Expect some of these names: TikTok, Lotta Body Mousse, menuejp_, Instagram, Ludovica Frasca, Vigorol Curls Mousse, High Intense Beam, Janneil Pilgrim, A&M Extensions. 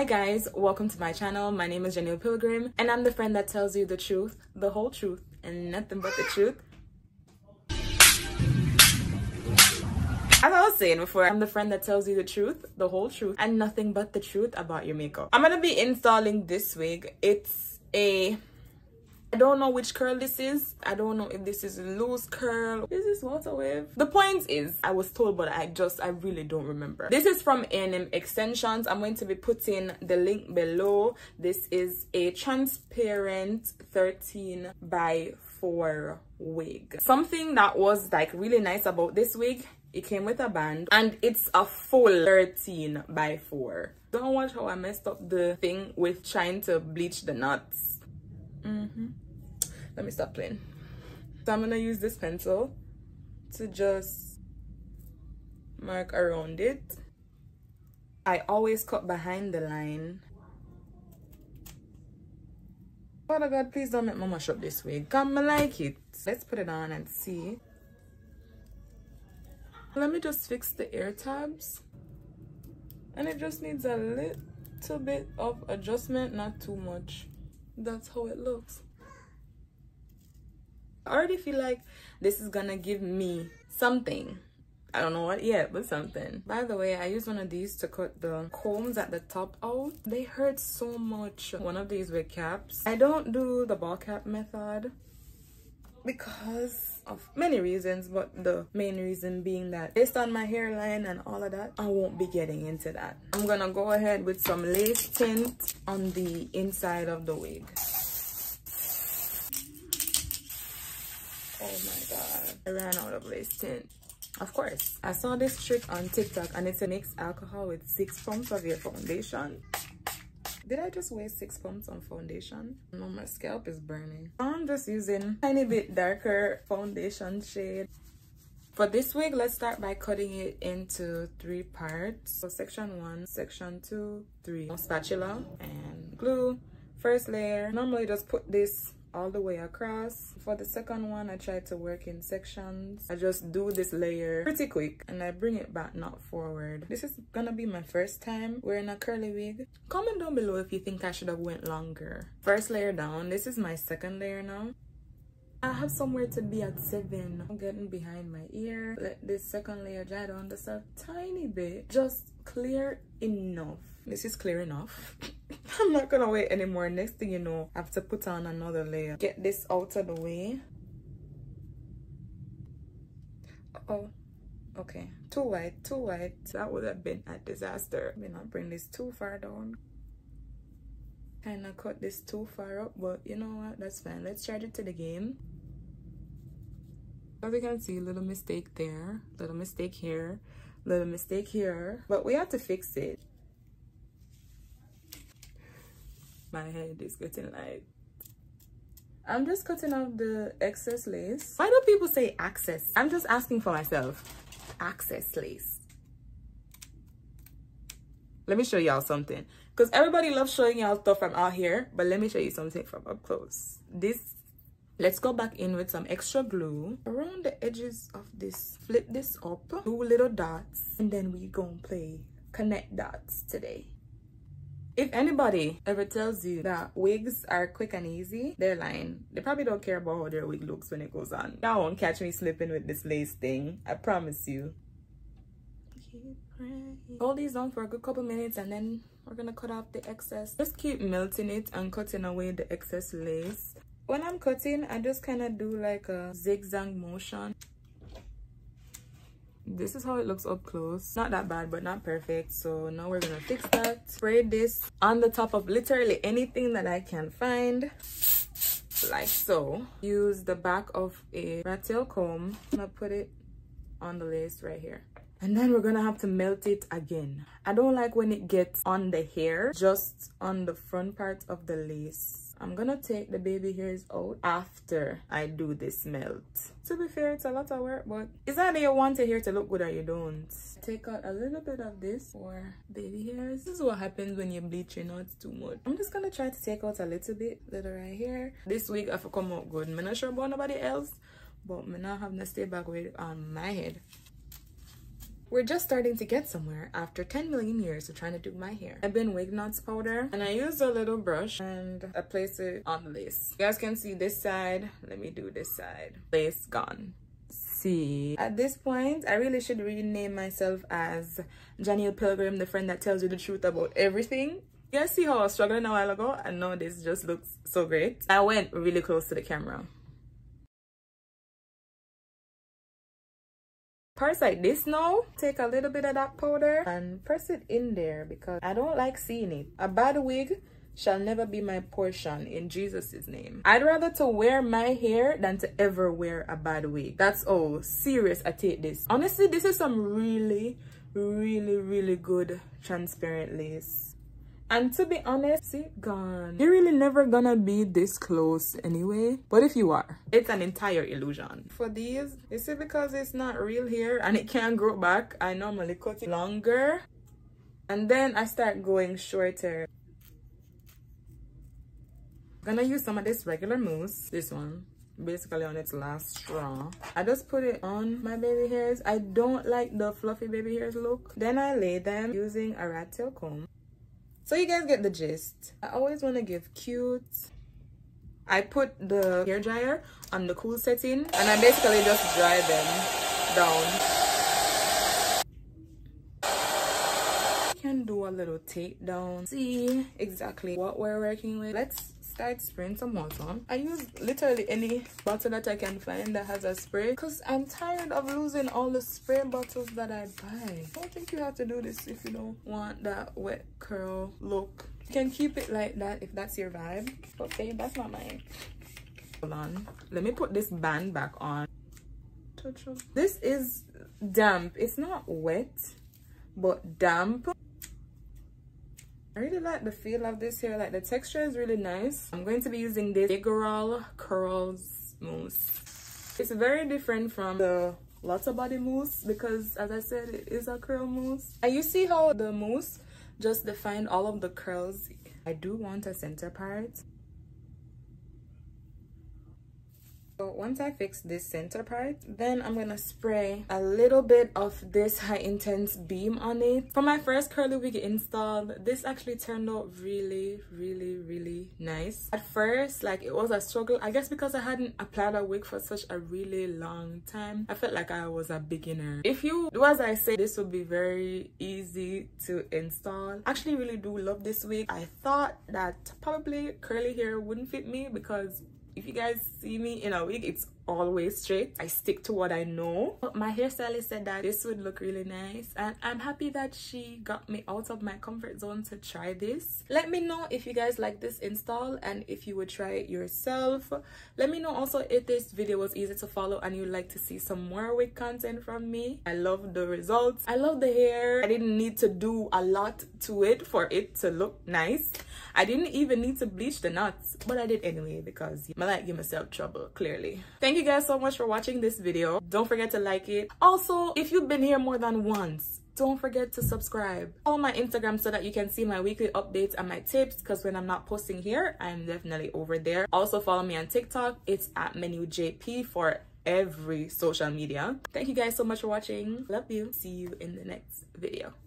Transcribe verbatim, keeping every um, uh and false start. Hi guys, welcome to my channel. My name is Janneil Pilgrim and I'm the friend that tells you the truth, the whole truth, and nothing but the truth. As I was saying before, I'm the friend that tells you the truth, the whole truth, and nothing but the truth about your makeup. I'm gonna be installing this wig. It's a... I don't know which curl this is. I don't know if this is loose curl. Is this water wave? The point is, I was told, but I just, I really don't remember. This is from A and M Extensions. I'm going to be putting the link below. This is a transparent thirteen by four wig. Something that was like really nice about this wig, it came with a band and it's a full thirteen by four. Don't watch how I messed up the thing with trying to bleach the knots. Mm-hmm. Let me stop playing. So I'm gonna use this pencil to just mark around it. I always cut behind the line. Father God, please don't make me mash up this wig. Come, I like it. Let's put it on and see. Let me just fix the ear tabs. And it just needs a little bit of adjustment, not too much. That's how it looks. I already feel like this is gonna give me something. I don't know what yet, but something. By the way, I used one of these to cut the combs at the top out. They hurt so much. One of these with caps. I don't do the ball cap method because of many reasons, but the main reason being that based on my hairline and all of that, I won't be getting into that. I'm gonna go ahead with some lace tint on the inside of the wig. Oh my god, I ran out of lace tint. Of course, I saw this trick on TikTok and it's a mix alcohol with six pumps of your foundation. Did I just waste six pumps on foundation? No, my scalp is burning. I'm just using a tiny bit darker foundation shade. For this wig, let's start by cutting it into three parts. So section one, section two, three. Spatula and glue. First layer, normally just put this all the way across. For the second one, I try to work in sections. I just do this layer pretty quick and I bring it back, not forward. This is gonna be my first time wearing a curly wig. Comment down below if you think I should have went longer. First layer down. This is my second layer now. I have somewhere to be at seven. I'm getting behind my ear. Let this second layer dry down just a tiny bit. Just clear enough. This is clear enough. I'm not gonna wait anymore. Next thing you know, I have to put on another layer. Get this out of the way. Uh-oh. Okay. Too wide, too wide. That would have been a disaster. Let me not bring this too far down. Kind of cut this too far up, but you know what? That's fine. Let's charge it to the game. As you can see, little mistake there, little mistake here, little mistake here, but we have to fix it. My head is getting light. I'm just cutting off the excess lace. Why do people say excess? I'm just asking for myself. Excess lace. Let me show y'all something. Because everybody loves showing y'all stuff from out here. But let me show you something from up close. This, let's go back in with some extra glue. Around the edges of this, flip this up. Do little dots. And then we gonna play connect dots today. If anybody ever tells you that wigs are quick and easy, they're lying. They probably don't care about how their wig looks when it goes on. Y'all won't catch me slipping with this lace thing. I promise you. Hold these on for a good couple minutes and then we're gonna cut off the excess. Just keep melting it and cutting away the excess lace. When I'm cutting, I just kind of do like a zigzag motion. This is how it looks up close. Not that bad, but not perfect. So now we're gonna fix that. Spray this on the top of literally anything that I can find, like so. Use the back of a rat tail comb. I'm gonna put it on the lace right here. And then we're gonna have to melt it again. I don't like when it gets on the hair, just on the front part of the lace. I'm gonna take the baby hairs out after I do this melt. To be fair, it's a lot of work, but it's either you want your hair to look good or you don't. Take out a little bit of this for baby hairs. This is what happens when you bleach your knots too much. I'm just gonna try to take out a little bit, little right here. This wig I've come out good. I'm not sure about nobody else, but I now have to stay back with on my head. We're just starting to get somewhere after ten million years of trying to do my hair. I've been wig knots powder and I used a little brush and I placed it on the lace. You guys can see this side. Let me do this side. Lace gone. See, at this point, I really should rename myself as Janneil Pilgrim, the friend that tells you the truth about everything. You guys see how I was struggling a while ago? And now this just looks so great. I went really close to the camera. Parts like this now, take a little bit of that powder and press it in there because I don't like seeing it. A bad wig shall never be my portion in Jesus' name. I'd rather to wear my hair than to ever wear a bad wig. That's all. Serious, I take this. Honestly, this is some really, really, really good transparent lace. And to be honest, see, gone. You're really never gonna be this close anyway. But if you are, it's an entire illusion. For these, you see, because it's not real hair and it can't grow back, I normally cut it longer. And then I start going shorter. Gonna use some of this regular mousse, this one, basically on its last straw. I just put it on my baby hairs. I don't like the fluffy baby hairs look. Then I lay them using a rat tail comb. So you guys get the gist. I always want to give cute. I put the hairdryer on the cool setting and I basically just dry them down. You can do a little take down. See exactly what we're working with. Let's start spraying some water. I use literally any bottle that I can find that has a spray because I'm tired of losing all the spray bottles that I buy. I don't think you have to do this if you don't want that wet curl look. You can keep it like that if that's your vibe. But babe, that's not mine. Hold on. Let me put this band back on. This is damp. It's not wet, but damp. I really like the feel of this hair, like the texture is really nice. I'm going to be using this Vigorol Curls Mousse. It's very different from the Lotta Body Mousse because, as I said, it is a curl mousse. And you see how the mousse just defined all of the curls. I do want a center part. So once I fix this center part, then I'm gonna spray a little bit of this High Intense Beam on it. For my first curly wig install, this actually turned out really, really, really nice. At first, like, it was a struggle. I guess because I hadn't applied a wig for such a really long time, I felt like I was a beginner. If you do as I say, this would be very easy to install. I actually really do love this wig. I thought that probably curly hair wouldn't fit me because if you guys see me in a wig, it's always straight. I stick to what I know. But my hairstylist said that this would look really nice and I'm happy that she got me out of my comfort zone to try this. Let me know if you guys like this install and if you would try it yourself. Let me know also if this video was easy to follow and you'd like to see some more wig content from me. I love the results. I love the hair. I didn't need to do a lot to it for it to look nice. I didn't even need to bleach the knots, but I did anyway because I like give myself trouble, clearly. Thank you Thank you guys so much for watching this video. Don't forget to like it. Also, if you've been here more than once, don't forget to subscribe. Follow my Instagram so that you can see my weekly updates and my tips because when I'm not posting here, I'm definitely over there. Also, follow me on TikTok. It's at menu J P for every social media. Thank you guys so much for watching. Love you. See you in the next video.